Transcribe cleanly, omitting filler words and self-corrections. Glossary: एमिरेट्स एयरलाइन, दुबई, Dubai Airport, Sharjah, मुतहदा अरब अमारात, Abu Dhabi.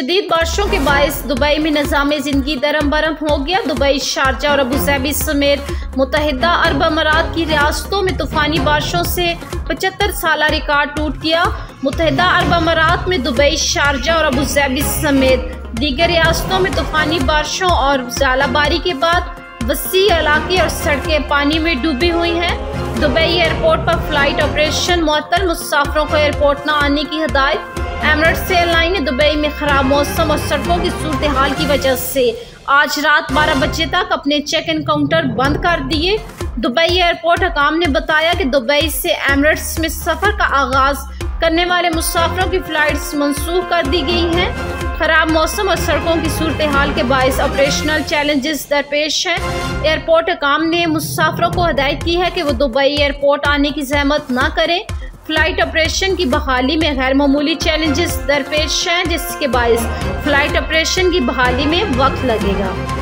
शदीद बारिशों के बायस दुबई में निज़ाम ज़िंदगी दरम बरम हो गया। दुबई, शारजा और अबू धाबी समेत मुतहदा अरब अमारात की रियासतों में तूफ़ानी बारिशों से 75 साला रिकॉर्ड टूट गया। मुतहदा अरब अमारात में दुबई, शारजा और अबू धाबी समेत दीगर रियासतों में तूफ़ानी बारिशों और ज़ालाबारी के बाद वसी इलाके और सड़कें पानी में डूबी हुई हैं। दुबई एयरपोर्ट पर फ़्लाइट ऑपरेशन मुअत्तल, मुसाफिरों को एयरपोर्ट न आने की हदायत। एमिरेट्स एयरलाइन ने दुबई में ख़राब मौसम और सड़कों की सूरत हाल की वजह से आज रात 12 बजे तक अपने चेक इन काउंटर बंद कर दिए। दुबई एयरपोर्ट हकाम ने बताया कि दुबई से एमिरेट्स में सफ़र का आगाज़ करने वाले मुसाफिरों की फ़्लाइट्स मंसूख कर दी गई हैं। ख़राब मौसम और सड़कों की सूरत हाल के बायस ऑपरेशनल चैलेंजेस दरपेश हैं। एयरपोर्ट हकाम ने मुसाफिरों को हदायत की है कि वो दुबई एयरपोर्ट आने की ज़हमत ना करें। फ़्लाइट ऑपरेशन की बहाली में गैर मामूली चैलेंजेस दरपेश हैं, जिसके बायस फ़्लाइट ऑपरेशन की बहाली में वक्त लगेगा।